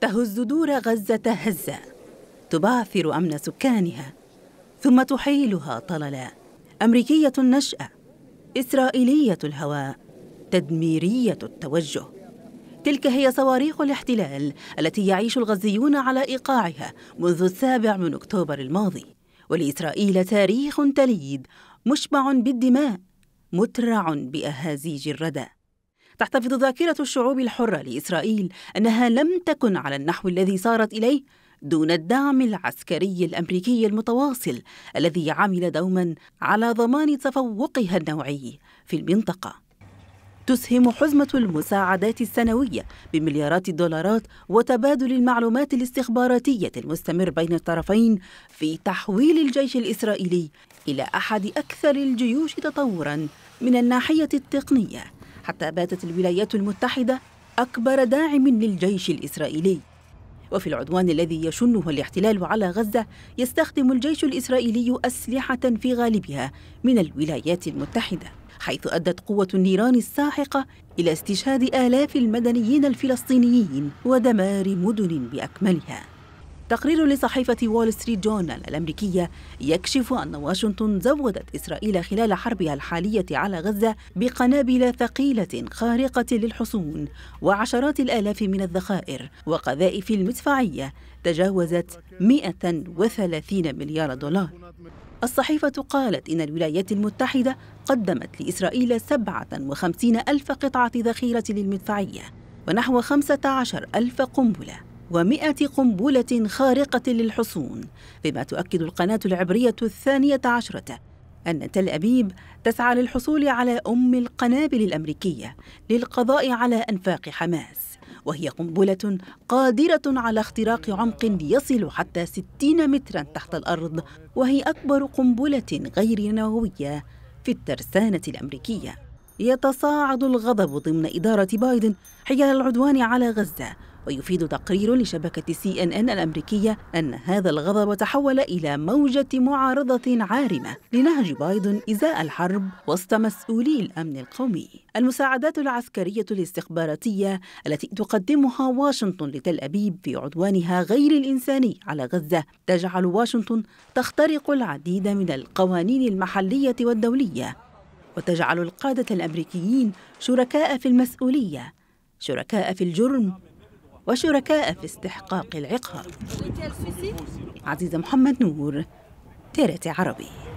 تهز دور غزة هزة، تبعثر أمن سكانها ثم تحيلها طللا. أمريكية النشأة، إسرائيلية الهواء، تدميرية التوجه. تلك هي صواريخ الاحتلال التي يعيش الغزيون على إيقاعها منذ 7 أكتوبر الماضي. ولإسرائيل تاريخ تليد مشبع بالدماء مترع بأهازيج الردى. تحتفظ ذاكرة الشعوب الحرة لإسرائيل أنها لم تكن على النحو الذي صارت إليه دون الدعم العسكري الأمريكي المتواصل الذي عمل دوما على ضمان تفوقها النوعي في المنطقة. تسهم حزمة المساعدات السنوية بمليارات الدولارات وتبادل المعلومات الاستخباراتية المستمر بين الطرفين في تحويل الجيش الإسرائيلي إلى أحد أكثر الجيوش تطوراً من الناحية التقنية، حتى باتت الولايات المتحدة أكبر داعم للجيش الإسرائيلي. وفي العدوان الذي يشنه الاحتلال على غزة يستخدم الجيش الإسرائيلي أسلحة في غالبها من الولايات المتحدة، حيث أدت قوة النيران الساحقة إلى استشهاد آلاف المدنيين الفلسطينيين ودمار مدن بأكملها. تقرير لصحيفة وول ستريت جورنال الأمريكية يكشف أن واشنطن زودت إسرائيل خلال حربها الحالية على غزة بقنابل ثقيلة خارقة للحصون وعشرات الآلاف من الذخائر وقذائف المدفعية تجاوزت 130 مليار دولار. الصحيفة قالت إن الولايات المتحدة قدمت لإسرائيل 57,000 قطعة ذخيرة للمدفعية ونحو 15,000 قنبلة و100 قنبلة خارقة للحصون، بما تؤكد القناة العبرية 12 أن تل أبيب تسعى للحصول على أم القنابل الأمريكية للقضاء على أنفاق حماس، وهي قنبلة قادرة على اختراق عمق يصل حتى 60 متراً تحت الأرض، وهي أكبر قنبلة غير نووية في الترسانة الأمريكية. يتصاعد الغضب ضمن إدارة بايدن حيال العدوان على غزة، ويفيد تقرير لشبكة CNN الأمريكية أن هذا الغضب تحول إلى موجة معارضة عارمة لنهج بايدن إزاء الحرب وسط مسؤولي الأمن القومي. المساعدات العسكرية الاستخباراتية التي تقدمها واشنطن لتل أبيب في عدوانها غير الإنساني على غزة تجعل واشنطن تخترق العديد من القوانين المحلية والدولية، وتجعل القادة الأمريكيين شركاء في المسؤولية، شركاء في الجرم، وشركاء في استحقاق العقاب. عزيزة محمد نور، TRT عربي.